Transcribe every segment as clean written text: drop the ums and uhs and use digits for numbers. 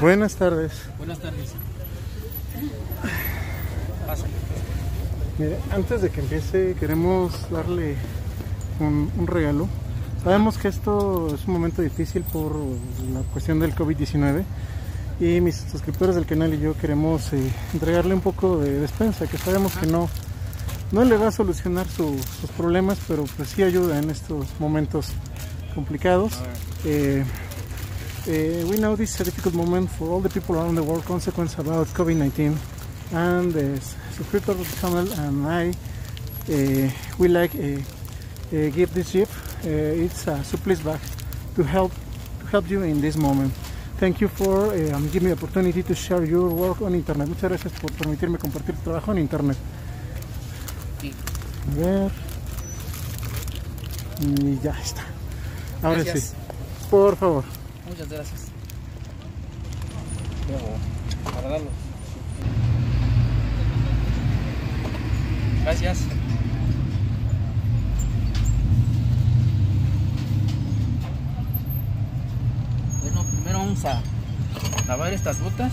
Buenas tardes. Buenas tardes. Pásale. Mire, antes de que empiece queremos darle un regalo. Sabemos que esto es un momento difícil por la cuestión del COVID-19 y mis suscriptores del canal y yo queremos entregarle un poco de despensa, que sabemos que no le va a solucionar sus problemas, pero pues sí ayuda en estos momentos complicados. We know this is a difficult moment for all the people around the world, consequence about COVID-19, and the subscribers of the channel and I, we like give this gift. It's a surplus bag to help you in this moment. Thank you for giving me the opportunity to share your work on internet. Muchas gracias por permitirme compartir tu trabajo en internet. A ver, y ya está. Ahora gracias. Sí, por favor. Muchas gracias. Gracias. Bueno, primero vamos a lavar estas botas.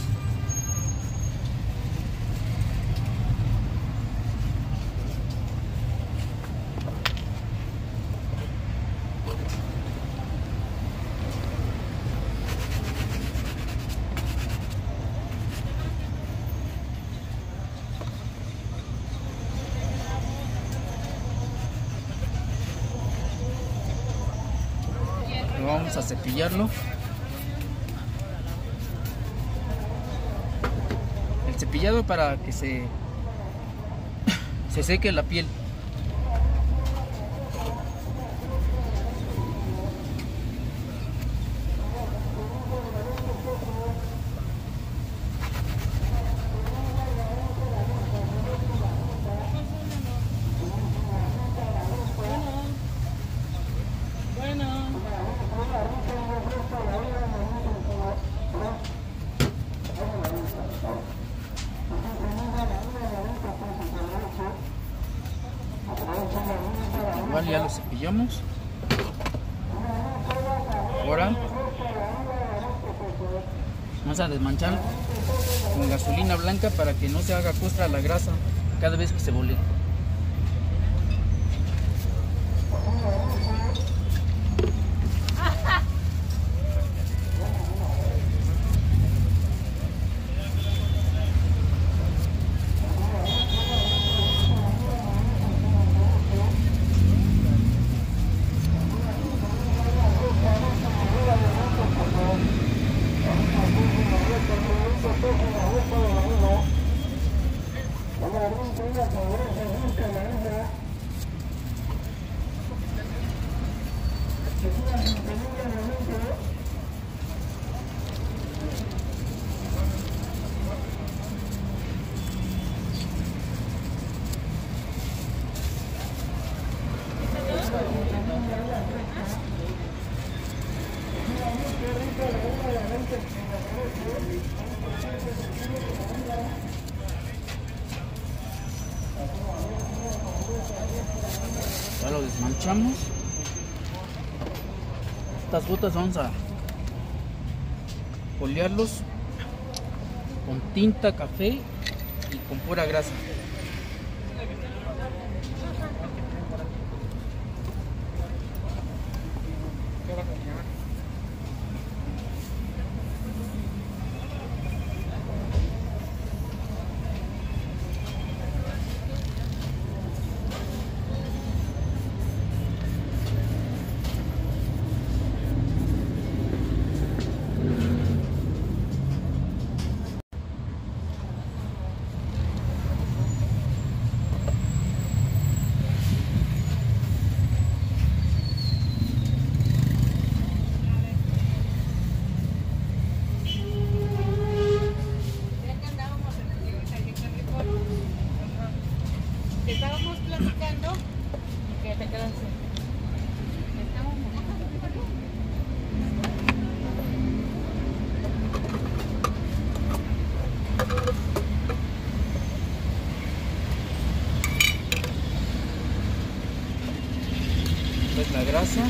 Vamos a cepillarlo. El cepillado para que se seque la piel. Ya lo cepillamos. Ahora vamos a desmanchar con gasolina blanca para que no se haga costra la grasa cada vez que se bolee. Ya lo desmanchamos. Estas botas vamos a polearlos con tinta café y con pura grasa. Estábamos platicando que te quedas. Esta es la grasa.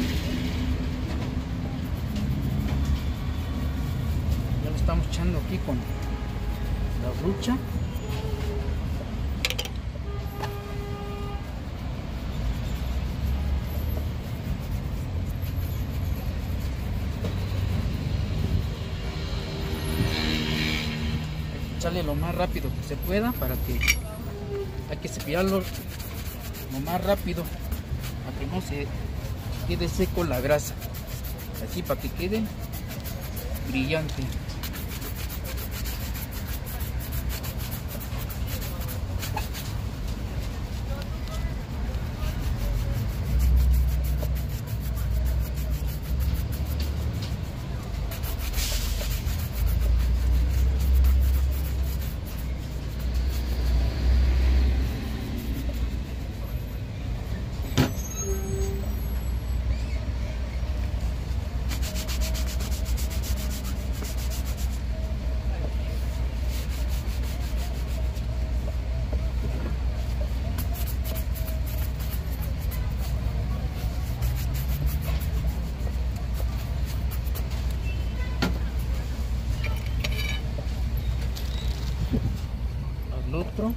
Ya lo estamos estamos echando aquí con la rucha. Echarle lo más rápido que se pueda, para que hay que cepillarlo lo más rápido para que no se quede seco la grasa, así para que quede brillante. Otro.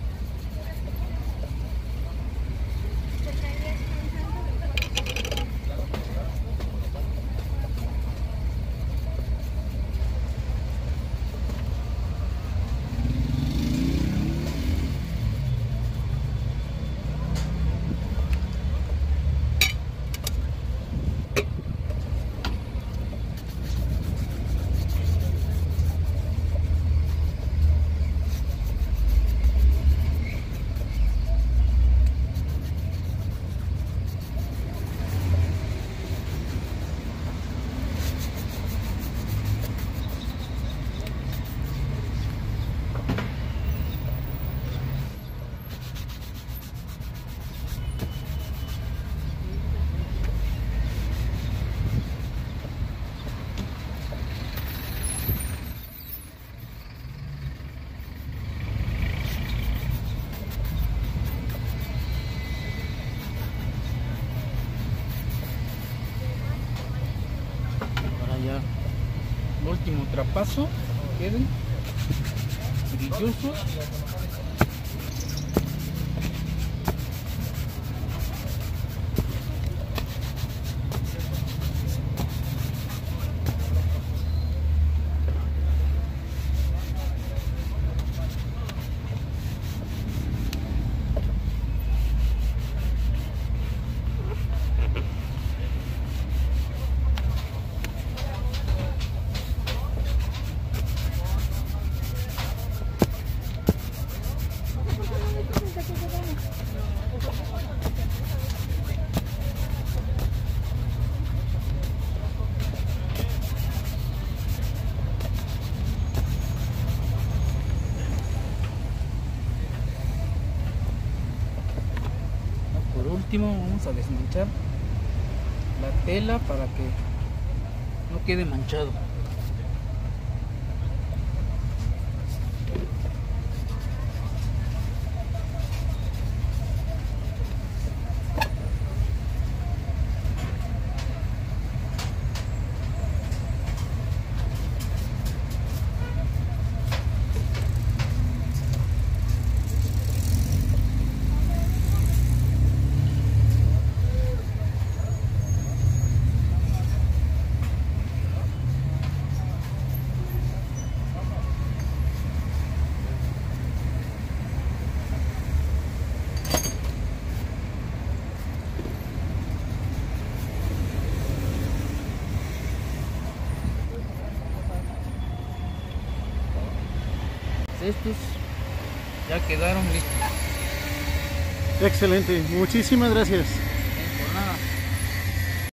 Último trapazo, queden brillosos. Vamos a desmanchar la tela para que no quede manchado. Estos ya quedaron listos. Excelente, muchísimas gracias.